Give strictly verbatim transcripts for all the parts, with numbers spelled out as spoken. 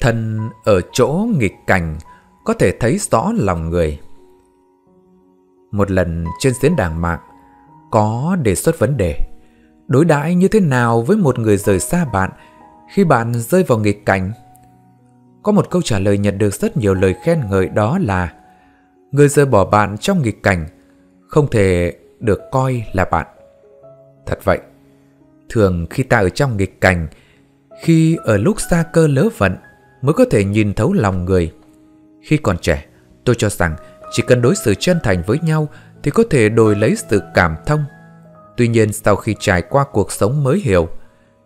Thân ở chỗ nghịch cảnh có thể thấy rõ lòng người. Một lần trên diễn đàn mạng có đề xuất vấn đề đối đãi như thế nào với một người rời xa bạn khi bạn rơi vào nghịch cảnh. Có một câu trả lời nhận được rất nhiều lời khen ngợi, đó là người rời bỏ bạn trong nghịch cảnh không thể được coi là bạn. Thật vậy, thường khi ta ở trong nghịch cảnh, khi ở lúc xa cơ lớ vận mới có thể nhìn thấu lòng người. Khi còn trẻ, tôi cho rằng chỉ cần đối xử chân thành với nhau thì có thể đổi lấy sự cảm thông. Tuy nhiên sau khi trải qua cuộc sống mới hiểu,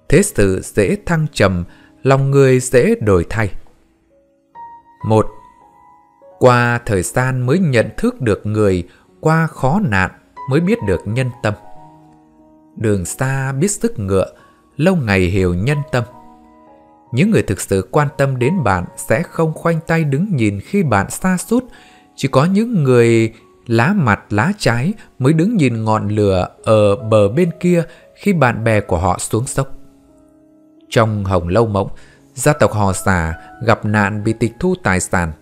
thế sự dễ thăng trầm, lòng người dễ đổi thay. Một, qua thời gian mới nhận thức được người, qua khó nạn mới biết được nhân tâm. Đường xa biết sức ngựa, lâu ngày hiểu nhân tâm. Những người thực sự quan tâm đến bạn sẽ không khoanh tay đứng nhìn khi bạn sa sút. Chỉ có những người lá mặt lá trái mới đứng nhìn ngọn lửa ở bờ bên kia khi bạn bè của họ xuống dốc. Trong Hồng Lâu Mộng, gia tộc họ Xà gặp nạn bị tịch thu tài sản.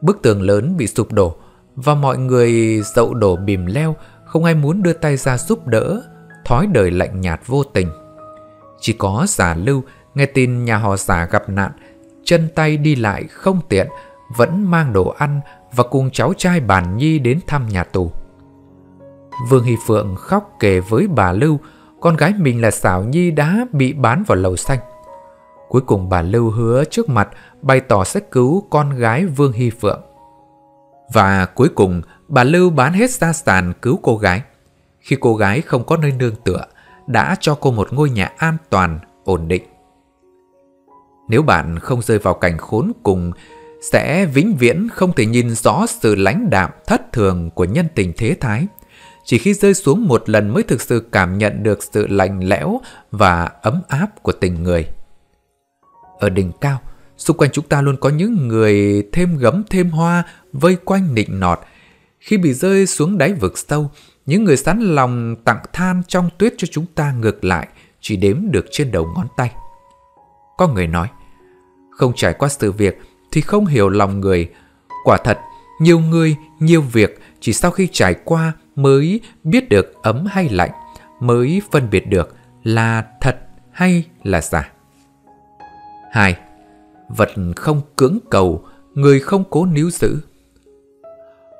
Bức tường lớn bị sụp đổ và mọi người dậu đổ bìm leo, không ai muốn đưa tay ra giúp đỡ, thói đời lạnh nhạt vô tình. Chỉ có Xà Lưu nghe tin nhà họ Xà gặp nạn, chân tay đi lại không tiện, vẫn mang đồ ăn và cùng cháu trai Bản Nhi đến thăm nhà tù. Vương Hy Phượng khóc kể với bà Lưu con gái mình là Xảo Nhi đã bị bán vào Lầu Xanh. Cuối cùng bà Lưu hứa trước mặt bày tỏ sẽ cứu con gái Vương Hy Phượng. Và cuối cùng bà Lưu bán hết gia sản cứu cô gái. Khi cô gái không có nơi nương tựa, đã cho cô một ngôi nhà an toàn, ổn định. Nếu bạn không rơi vào cảnh khốn cùng, sẽ vĩnh viễn không thể nhìn rõ sự lãnh đạm thất thường của nhân tình thế thái. Chỉ khi rơi xuống một lần mới thực sự cảm nhận được sự lạnh lẽo và ấm áp của tình người. Ở đỉnh cao, xung quanh chúng ta luôn có những người thêm gấm thêm hoa vây quanh nịnh nọt. Khi bị rơi xuống đáy vực sâu, những người sẵn lòng tặng than trong tuyết cho chúng ta ngược lại chỉ đếm được trên đầu ngón tay. Có người nói, không trải qua sự việc thì không hiểu lòng người. Quả thật, nhiều người, nhiều việc chỉ sau khi trải qua mới biết được ấm hay lạnh, mới phân biệt được là thật hay là giả. Hai, vật không cưỡng cầu, người không cố níu giữ.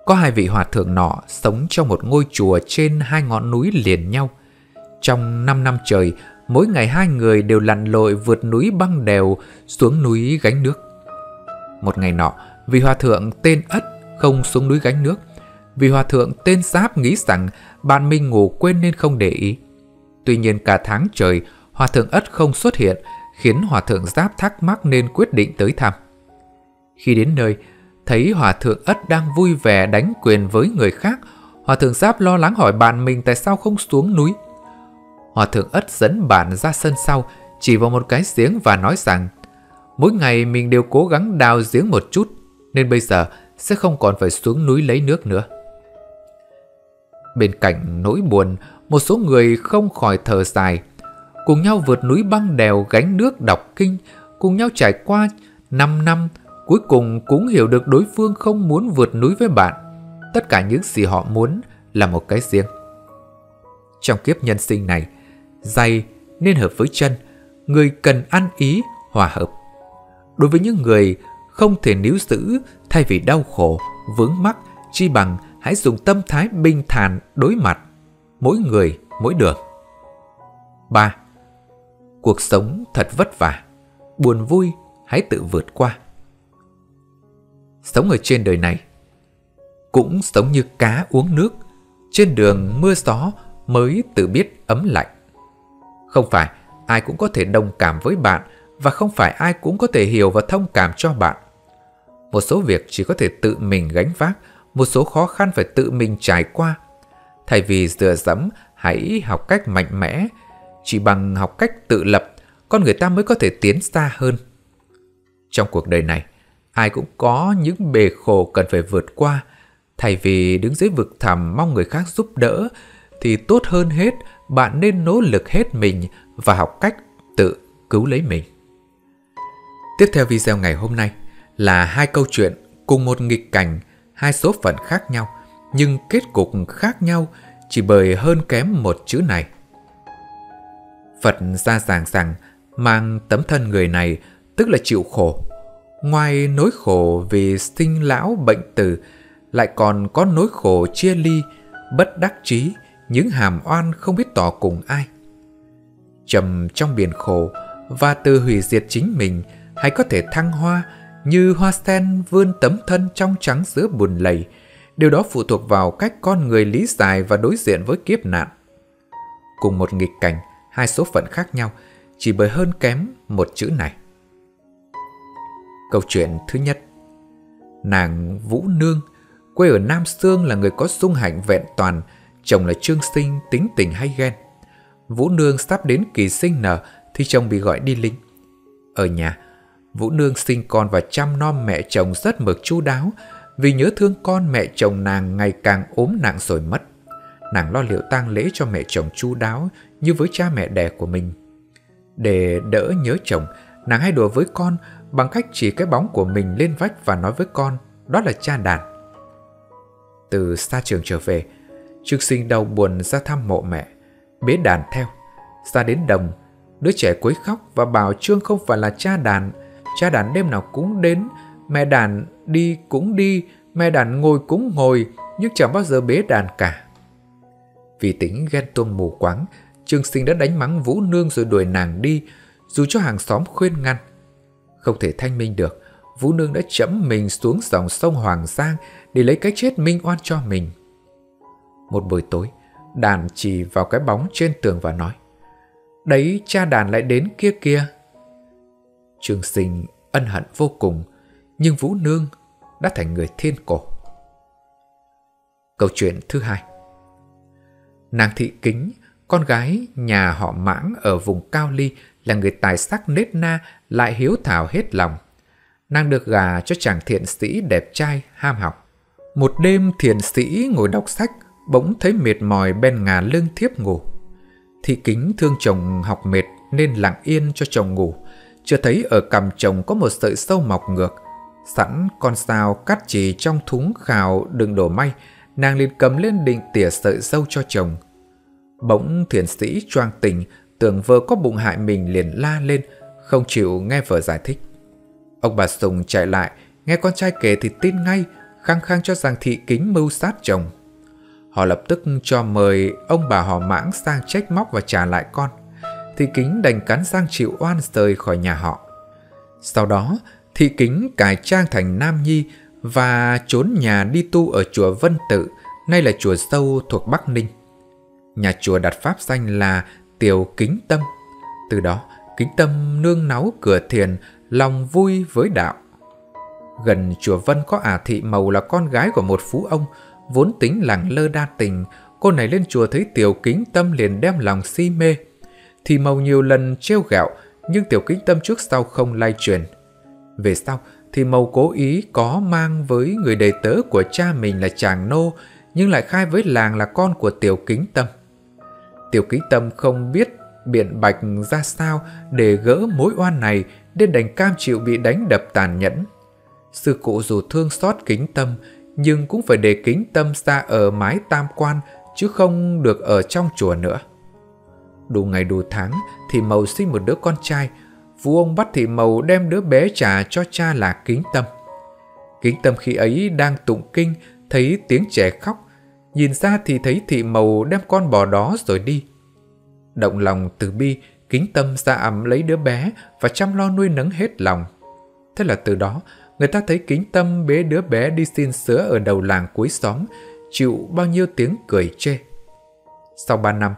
Có hai vị hòa thượng nọ sống trong một ngôi chùa trên hai ngọn núi liền nhau. Trong năm năm trời, mỗi ngày hai người đều lặn lội vượt núi băng đèo, xuống núi gánh nước. Một ngày nọ, vị hòa thượng tên Ất không xuống núi gánh nước. Vị hòa thượng tên Giáp nghĩ rằng bạn mình ngủ quên nên không để ý. Tuy nhiên cả tháng trời, hòa thượng Ất không xuất hiện, khiến hòa thượng Giáp thắc mắc nên quyết định tới thăm. Khi đến nơi, thấy hòa thượng Ất đang vui vẻ đánh quyền với người khác, hòa thượng Giáp lo lắng hỏi bạn mình tại sao không xuống núi. Hòa thượng Ất dẫn bạn ra sân sau, chỉ vào một cái giếng và nói rằng mỗi ngày mình đều cố gắng đào giếng một chút, nên bây giờ sẽ không còn phải xuống núi lấy nước nữa. Bên cạnh nỗi buồn, một số người không khỏi thở dài, cùng nhau vượt núi băng đèo gánh nước đọc kinh, cùng nhau trải qua năm năm, cuối cùng cũng hiểu được đối phương không muốn vượt núi với bạn. Tất cả những gì họ muốn là một cái riêng. Trong kiếp nhân sinh này, giày nên hợp với chân, người cần ăn ý, hòa hợp. Đối với những người không thể níu giữ, thay vì đau khổ, vướng mắc, chi bằng hãy dùng tâm thái bình thản đối mặt. Mỗi người, mỗi đường. Ba, cuộc sống thật vất vả, buồn vui hãy tự vượt qua. Sống ở trên đời này cũng sống như cá uống nước, trên đường mưa gió mới tự biết ấm lạnh. Không phải ai cũng có thể đồng cảm với bạn, và không phải ai cũng có thể hiểu và thông cảm cho bạn. Một số việc chỉ có thể tự mình gánh vác, một số khó khăn phải tự mình trải qua. Thay vì dựa dẫm, hãy học cách mạnh mẽ. Chỉ bằng học cách tự lập, con người ta mới có thể tiến xa hơn. Trong cuộc đời này, ai cũng có những bề khổ cần phải vượt qua. Thay vì đứng dưới vực thẳm mong người khác giúp đỡ, thì tốt hơn hết bạn nên nỗ lực hết mình và học cách tự cứu lấy mình. Tiếp theo video ngày hôm nay là hai câu chuyện cùng một nghịch cảnh, hai số phận khác nhau nhưng kết cục khác nhau chỉ bởi hơn kém một chữ này. Phật ra giảng rằng mang tấm thân người này tức là chịu khổ. Ngoài nỗi khổ vì sinh lão bệnh tử, lại còn có nỗi khổ chia ly, bất đắc chí, những hàm oan không biết tỏ cùng ai. Trầm trong biển khổ và từ hủy diệt chính mình, hay có thể thăng hoa như hoa sen vươn tấm thân trong trắng giữa bùn lầy. Điều đó phụ thuộc vào cách con người lý giải và đối diện với kiếp nạn. Cùng một nghịch cảnh, hai số phận khác nhau chỉ bởi hơn kém một chữ này. Câu chuyện thứ nhất. Nàng Vũ Nương, quê ở Nam Xương, là người có dung hạnh vẹn toàn, chồng là Trương Sinh, tính tình hay ghen. Vũ Nương sắp đến kỳ sinh nở thì chồng bị gọi đi lính. Ở nhà, Vũ Nương sinh con và chăm nom mẹ chồng rất mực chu đáo, vì nhớ thương con mẹ chồng nàng ngày càng ốm nặng rồi mất. Nàng lo liệu tang lễ cho mẹ chồng chu đáo như với cha mẹ đẻ của mình. Để đỡ nhớ chồng, nàng hay đùa với con bằng cách chỉ cái bóng của mình lên vách và nói với con đó là cha đàn. Từ xa trường trở về, Trương Sinh đau buồn ra thăm mộ mẹ, bế đàn theo. Ra đến đồng, đứa trẻ quấy khóc và bảo Trương không phải là cha đàn. Cha đàn đêm nào cũng đến, mẹ đàn đi cũng đi, mẹ đàn ngồi cũng ngồi, nhưng chẳng bao giờ bế đàn cả. Vì tính ghen tuông mù quáng, Trương Sinh đã đánh mắng Vũ Nương rồi đuổi nàng đi, dù cho hàng xóm khuyên ngăn. Không thể thanh minh được, Vũ Nương đã chẫm mình xuống dòng sông Hoàng Giang để lấy cái chết minh oan cho mình. Một buổi tối, đàn chỉ vào cái bóng trên tường và nói: "Đấy, cha đàn lại đến kia kia." Trương Sinh ân hận vô cùng, nhưng Vũ Nương đã thành người thiên cổ. Câu chuyện thứ hai. Nàng Thị Kính, con gái nhà họ Mãng ở vùng Cao Ly, là người tài sắc nết na, lại hiếu thảo hết lòng. Nàng được gả cho chàng thiện sĩ đẹp trai, ham học. Một đêm thiện sĩ ngồi đọc sách, bỗng thấy mệt mỏi bèn ngả lưng thiếp ngủ. Thị Kính thương chồng học mệt nên lặng yên cho chồng ngủ. Chưa thấy ở cằm chồng có một sợi sâu mọc ngược. Sẵn con dao cắt chỉ trong thúng khảo đựng đổ may, nàng liền cầm lên định tỉa sợi sâu cho chồng. Bỗng thiền sĩ choang tình, tưởng vợ có bụng hại mình liền la lên, không chịu nghe vợ giải thích. Ông bà Sùng chạy lại, nghe con trai kể thì tin ngay, khăng khăng cho rằng Thị Kính mưu sát chồng. Họ lập tức cho mời ông bà họ Mãng sang trách móc và trả lại con. Thị Kính đành cắn răng chịu oan rời khỏi nhà họ. Sau đó, Thị Kính cải trang thành nam nhi và trốn nhà đi tu ở chùa Vân Tự, nay là chùa Sâu thuộc Bắc Ninh. Nhà chùa đặt pháp danh là Tiểu Kính Tâm. Từ đó, Kính Tâm nương náu cửa thiền, lòng vui với đạo. Gần chùa Vân có Ả Thị Mầu, là con gái của một phú ông, vốn tính lẳng lơ đa tình. Cô này lên chùa thấy Tiểu Kính Tâm liền đem lòng si mê. Thị Mầu nhiều lần trêu ghẹo, nhưng Tiểu Kính Tâm trước sau không lay truyền. Về sau, Thị Mầu cố ý có mang với người đầy tớ của cha mình là chàng nô, nhưng lại khai với làng là con của Tiểu Kính Tâm. Tiểu Kính Tâm không biết biện bạch ra sao để gỡ mối oan này, nên đành cam chịu bị đánh đập tàn nhẫn. Sư cụ dù thương xót Kính Tâm, nhưng cũng phải để Kính Tâm ra ở mái tam quan, chứ không được ở trong chùa nữa. Đủ ngày đủ tháng, Thị Mầu sinh một đứa con trai. Phú ông bắt Thị Mầu đem đứa bé trả cho cha là Kính Tâm. Kính Tâm khi ấy đang tụng kinh, thấy tiếng trẻ khóc, nhìn ra thì thấy Thị Mầu đem con bò đó rồi đi. Động lòng từ bi, Kính Tâm ra ẵm lấy đứa bé và chăm lo nuôi nấng hết lòng. Thế là từ đó, người ta thấy Kính Tâm bế đứa bé đi xin sữa ở đầu làng cuối xóm, chịu bao nhiêu tiếng cười chê. Sau ba năm,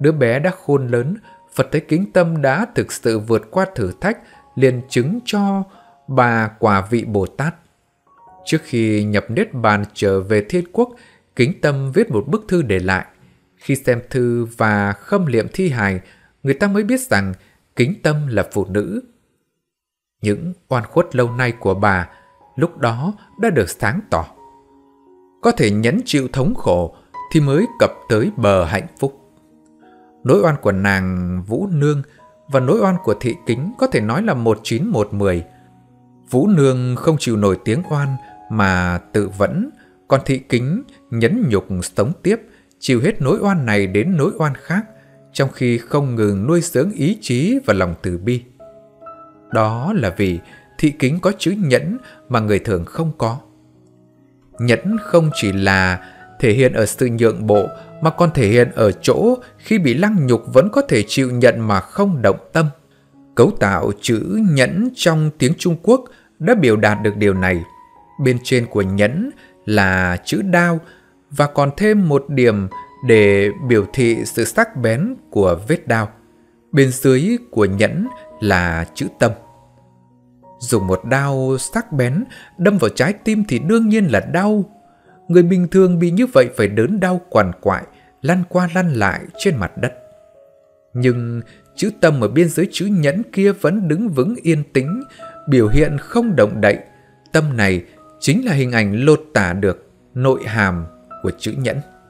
đứa bé đã khôn lớn. Phật thấy Kính Tâm đã thực sự vượt qua thử thách, liền chứng cho bà quả vị Bồ Tát. Trước khi nhập Niết Bàn trở về thiên quốc, Kính Tâm viết một bức thư để lại. Khi xem thư và khâm liệm thi hài, người ta mới biết rằng Kính Tâm là phụ nữ. Những oan khuất lâu nay của bà lúc đó đã được sáng tỏ. Có thể nhẫn chịu thống khổ thì mới cập tới bờ hạnh phúc. Nỗi oan của nàng Vũ Nương và nỗi oan của Thị Kính có thể nói là một chín một mười. Vũ Nương không chịu nổi tiếng oan mà tự vẫn, còn Thị Kính nhẫn nhục sống tiếp, chịu hết nỗi oan này đến nỗi oan khác, trong khi không ngừng nuôi dưỡng ý chí và lòng từ bi. Đó là vì Thị Kính có chữ nhẫn mà người thường không có. Nhẫn không chỉ là thể hiện ở sự nhượng bộ, mà còn thể hiện ở chỗ khi bị lăng nhục vẫn có thể chịu nhận mà không động tâm. Cấu tạo chữ nhẫn trong tiếng Trung Quốc đã biểu đạt được điều này. Bên trên của nhẫn là chữ đao và còn thêm một điểm để biểu thị sự sắc bén của vết đao. Bên dưới của nhẫn là chữ tâm. Dùng một đao sắc bén đâm vào trái tim thì đương nhiên là đau. Người bình thường bị như vậy phải đớn đau quằn quại, lăn qua lăn lại trên mặt đất. Nhưng chữ tâm ở bên dưới chữ nhẫn kia vẫn đứng vững yên tĩnh, biểu hiện không động đậy. Tâm này chính là hình ảnh lột tả được nội hàm của chữ nhẫn.